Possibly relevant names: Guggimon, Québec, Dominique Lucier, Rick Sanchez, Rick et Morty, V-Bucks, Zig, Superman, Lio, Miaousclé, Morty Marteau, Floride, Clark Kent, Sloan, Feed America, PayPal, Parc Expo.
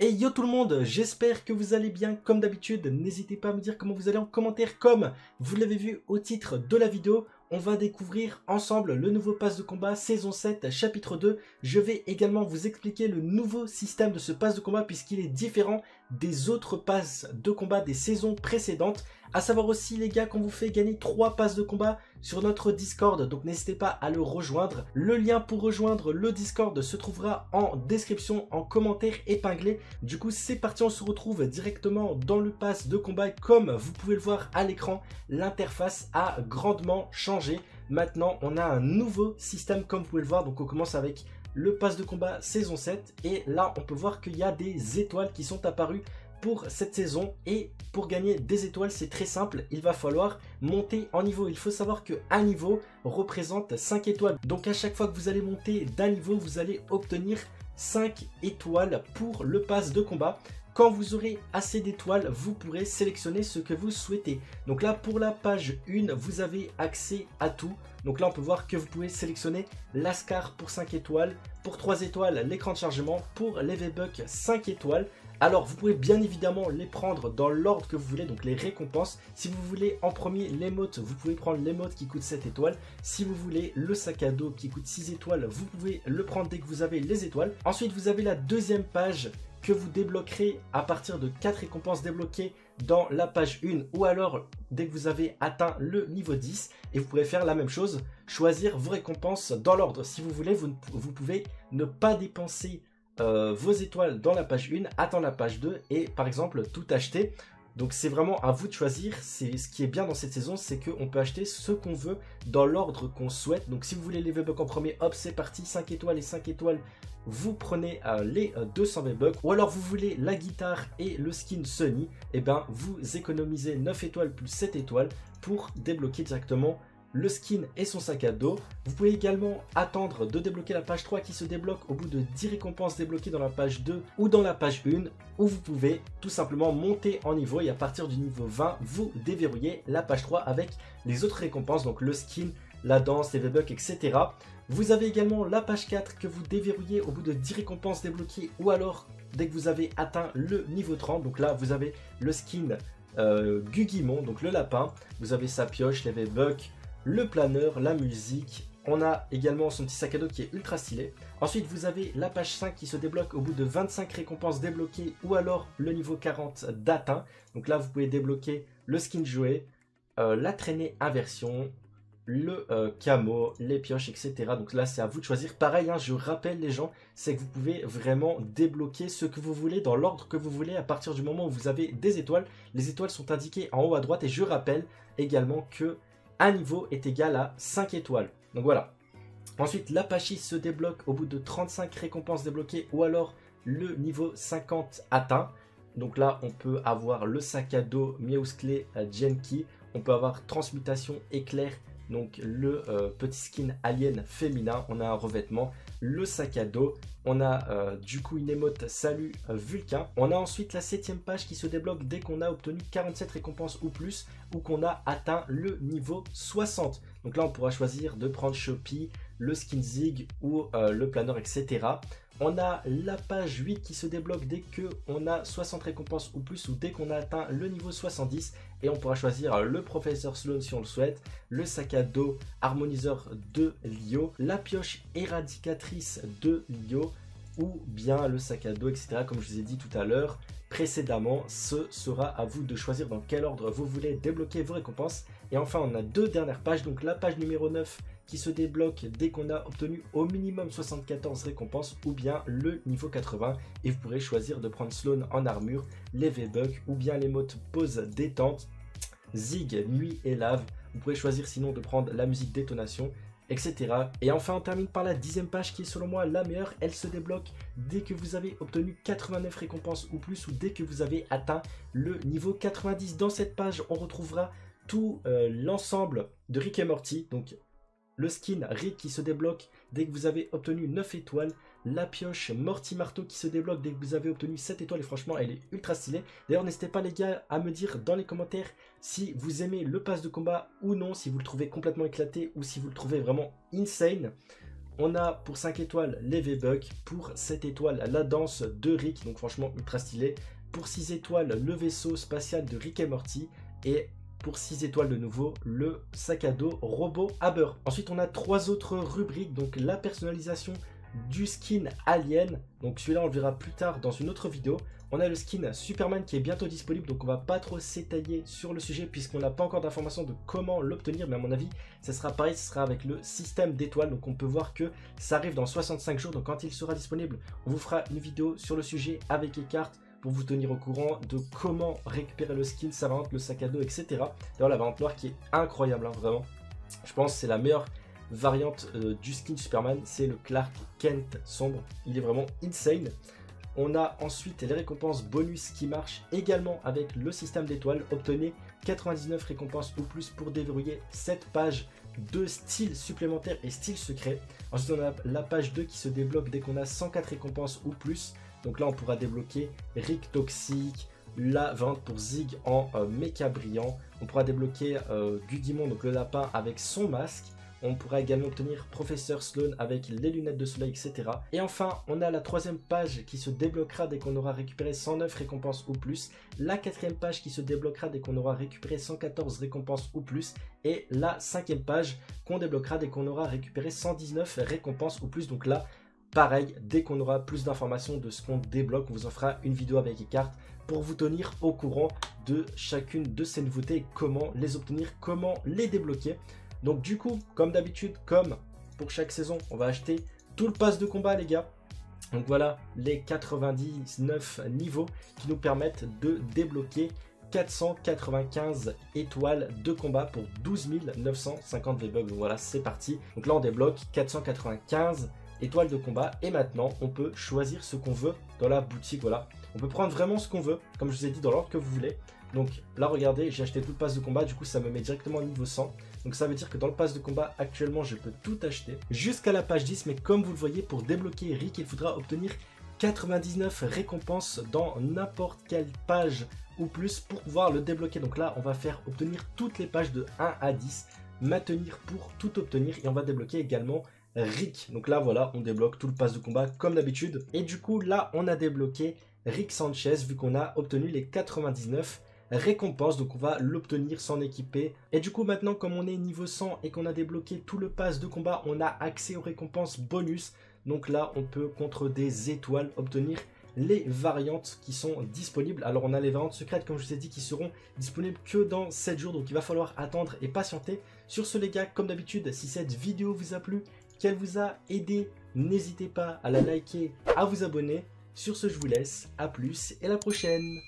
Et yo tout le monde, j'espère que vous allez bien comme d'habitude. N'hésitez pas à me dire comment vous allez en commentaire. Comme vous l'avez vu au titre de la vidéo, on va découvrir ensemble le nouveau pass de combat saison 7 chapitre 2. Je vais également vous expliquer le nouveau système de ce pass de combat puisqu'il est différent des autres passes de combat des saisons précédentes. À savoir aussi les gars qu'on vous fait gagner 3 passes de combat sur notre Discord. Donc n'hésitez pas à le rejoindre. Le lien pour rejoindre le Discord se trouvera en description, en commentaire épinglé. Du coup c'est parti, on se retrouve directement dans le pass de combat. Comme vous pouvez le voir à l'écran, l'interface a grandement changé. Maintenant, on a un nouveau système comme vous pouvez le voir. Donc on commence avec le pass de combat saison 7 et là on peut voir qu'il y a des étoiles qui sont apparues pour cette saison. Et pour gagner des étoiles, c'est très simple, il va falloir monter en niveau. Il faut savoir que un niveau représente 5 étoiles. Donc à chaque fois que vous allez monter d'un niveau, vous allez obtenir 5 étoiles pour le pass de combat. Quand vous aurez assez d'étoiles, vous pourrez sélectionner ce que vous souhaitez. Donc là, pour la page 1, vous avez accès à tout. Donc là, on peut voir que vous pouvez sélectionner l'ascar pour 5 étoiles, pour 3 étoiles, l'écran de chargement, pour les V-Bucks 5 étoiles. Alors, vous pouvez bien évidemment les prendre dans l'ordre que vous voulez, donc les récompenses. Si vous voulez en premier l'émote, vous pouvez prendre l'émote qui coûte 7 étoiles. Si vous voulez le sac à dos qui coûte 6 étoiles, vous pouvez le prendre dès que vous avez les étoiles. Ensuite, vous avez la deuxième page que vous débloquerez à partir de 4 récompenses débloquées dans la page 1 ou alors dès que vous avez atteint le niveau 10. Et vous pourrez faire la même chose, choisir vos récompenses dans l'ordre. Si vous voulez, vous pouvez ne pas dépenser vos étoiles dans la page 1, attendre la page 2 et par exemple tout acheter. Donc c'est vraiment à vous de choisir. C'est ce qui est bien dans cette saison, c'est qu'on peut acheter ce qu'on veut dans l'ordre qu'on souhaite. Donc si vous voulez les V-Bucks en premier, hop c'est parti, 5 étoiles et 5 étoiles, vous prenez les 200 V-Bucks. Ou alors vous voulez la guitare et le skin Sunny, et ben vous économisez 9 étoiles plus 7 étoiles pour débloquer directement le skin et son sac à dos. Vous pouvez également attendre de débloquer la page 3 qui se débloque au bout de 10 récompenses débloquées dans la page 2 ou dans la page 1, où vous pouvez tout simplement monter en niveau et à partir du niveau 20, vous déverrouillez la page 3 avec les autres récompenses, donc le skin, la danse, les V-Bucks, etc. Vous avez également la page 4 que vous déverrouillez au bout de 10 récompenses débloquées ou alors dès que vous avez atteint le niveau 30, donc là vous avez le skin Guggimon, donc le lapin, vous avez sa pioche, les V-Bucks, le planeur, la musique, on a également son petit sac à dos qui est ultra stylé. Ensuite vous avez la page 5 qui se débloque au bout de 25 récompenses débloquées ou alors le niveau 40 d'atteint. Donc là vous pouvez débloquer le skin joué, la traînée inversion, le camo, les pioches, etc. Donc là c'est à vous de choisir. Pareil, hein, je rappelle les gens, c'est que vous pouvez vraiment débloquer ce que vous voulez dans l'ordre que vous voulez à partir du moment où vous avez des étoiles. Les étoiles sont indiquées en haut à droite et je rappelle également que un niveau est égal à 5 étoiles. Donc voilà. Ensuite, la page 6 se débloque au bout de 35 récompenses débloquées ou alors le niveau 50 atteint. Donc là, on peut avoir le sac à dos, Miaousclé, Genki. On peut avoir transmutation éclair, donc le petit skin alien féminin. On a un revêtement, le sac à dos. On a du coup une émote salut Vulcain. On a ensuite la 7ème page qui se débloque dès qu'on a obtenu 47 récompenses ou plus ou qu'on a atteint le niveau 60. Donc là on pourra choisir de prendre Shopee, le skin Zig ou le planeur, etc. On a la page 8 qui se débloque dès qu'on a 60 récompenses ou plus ou dès qu'on a atteint le niveau 70 et on pourra choisir le professeur Sloan si on le souhaite, le sac à dos harmoniseur de Lio, la pioche éradicatrice de Lio ou bien le sac à dos, etc. Comme je vous ai dit tout à l'heure précédemment, ce sera à vous de choisir dans quel ordre vous voulez débloquer vos récompenses. Et enfin on a 2 dernières pages, donc la page numéro 9 qui se débloque dès qu'on a obtenu au minimum 74 récompenses ou bien le niveau 80 et vous pourrez choisir de prendre Sloan en armure, les V-Bucks ou bien les modes pause détente, Zig, nuit et lave. Vous pourrez choisir sinon de prendre la musique détonation, etc. Et enfin on termine par la 10ème page qui est selon moi la meilleure. Elle se débloque dès que vous avez obtenu 89 récompenses ou plus ou dès que vous avez atteint le niveau 90. Dans cette page on retrouvera tout l'ensemble de Rick et Morty, donc le skin Rick qui se débloque dès que vous avez obtenu 9 étoiles. La pioche Morty Marteau qui se débloque dès que vous avez obtenu 7 étoiles. Et franchement, elle est ultra stylée. D'ailleurs, n'hésitez pas les gars à me dire dans les commentaires si vous aimez le pass de combat ou non. Si vous le trouvez complètement éclaté ou si vous le trouvez vraiment insane. On a pour 5 étoiles les V-Bucks, pour 7 étoiles la danse de Rick, donc franchement ultra stylé, pour 6 étoiles le vaisseau spatial de Rick et Morty, et pour 6 étoiles de nouveau, le sac à dos robot Haber. Ensuite, on a 3 autres rubriques, donc la personnalisation du skin Alien, donc celui-là on le verra plus tard dans une autre vidéo. On a le skin Superman qui est bientôt disponible, donc on va pas trop s'étaler sur le sujet puisqu'on n'a pas encore d'informations de comment l'obtenir, mais à mon avis ça sera pareil, ce sera avec le système d'étoiles, donc on peut voir que ça arrive dans 65 jours, donc quand il sera disponible, on vous fera une vidéo sur le sujet avec les cartes pour vous tenir au courant de comment récupérer le skin, sa variante, le sac à dos, etc. D'ailleurs la variante noire qui est incroyable, hein, vraiment, je pense c'est la meilleure variante du skin Superman, c'est le Clark Kent sombre, il est vraiment insane. On a ensuite les récompenses bonus qui marchent également avec le système d'étoiles, obtenez 99 récompenses ou plus pour déverrouiller 7 pages de styles supplémentaires et styles secrets. Ensuite on a la page 2 qui se débloque dès qu'on a 104 récompenses ou plus, donc là on pourra débloquer Rick Toxique, la vente pour Zig en méca brillant, on pourra débloquer Guggimon, donc le lapin avec son masque. On pourra également obtenir Professeur Sloan avec les lunettes de soleil, etc. Et enfin, on a la 3e page qui se débloquera dès qu'on aura récupéré 109 récompenses ou plus. La 4e page qui se débloquera dès qu'on aura récupéré 114 récompenses ou plus. Et la 5e page qu'on débloquera dès qu'on aura récupéré 119 récompenses ou plus. Donc là, pareil, dès qu'on aura plus d'informations de ce qu'on débloque, on vous en fera une vidéo avec les cartes pour vous tenir au courant de chacune de ces nouveautés et comment les obtenir, comment les débloquer. Donc du coup, comme d'habitude, comme pour chaque saison, on va acheter tout le pass de combat, les gars. Donc voilà, les 99 niveaux qui nous permettent de débloquer 495 étoiles de combat pour 12 950 V-Bucks. Donc voilà, c'est parti. Donc là, on débloque 495 étoiles de combat. Et maintenant, on peut choisir ce qu'on veut dans la boutique. Voilà, on peut prendre vraiment ce qu'on veut, comme je vous ai dit, dans l'ordre que vous voulez. Donc là, regardez, j'ai acheté tout le pass de combat, du coup ça me met directement au niveau 100. Donc ça veut dire que dans le pass de combat, actuellement, je peux tout acheter jusqu'à la page 10. Mais comme vous le voyez, pour débloquer Rick, il faudra obtenir 99 récompenses dans n'importe quelle page ou plus pour pouvoir le débloquer. Donc là, on va faire obtenir toutes les pages de 1 à 10, maintenir pour tout obtenir. Et on va débloquer également Rick. Donc là, voilà, on débloque tout le pass de combat comme d'habitude. Et du coup, là, on a débloqué Rick Sanchez vu qu'on a obtenu les 99 récompense, donc on va l'obtenir, s'en équiper. Et du coup maintenant, comme on est niveau 100 et qu'on a débloqué tout le pass de combat, on a accès aux récompenses bonus. Donc là on peut, contre des étoiles, obtenir les variantes qui sont disponibles. Alors on a les variantes secrètes, comme je vous ai dit, qui seront disponibles que dans 7 jours, donc il va falloir attendre et patienter. Sur ce les gars, comme d'habitude, si cette vidéo vous a plu, qu'elle vous a aidé, n'hésitez pas à la liker, à vous abonner. Sur ce je vous laisse, à plus et à la prochaine.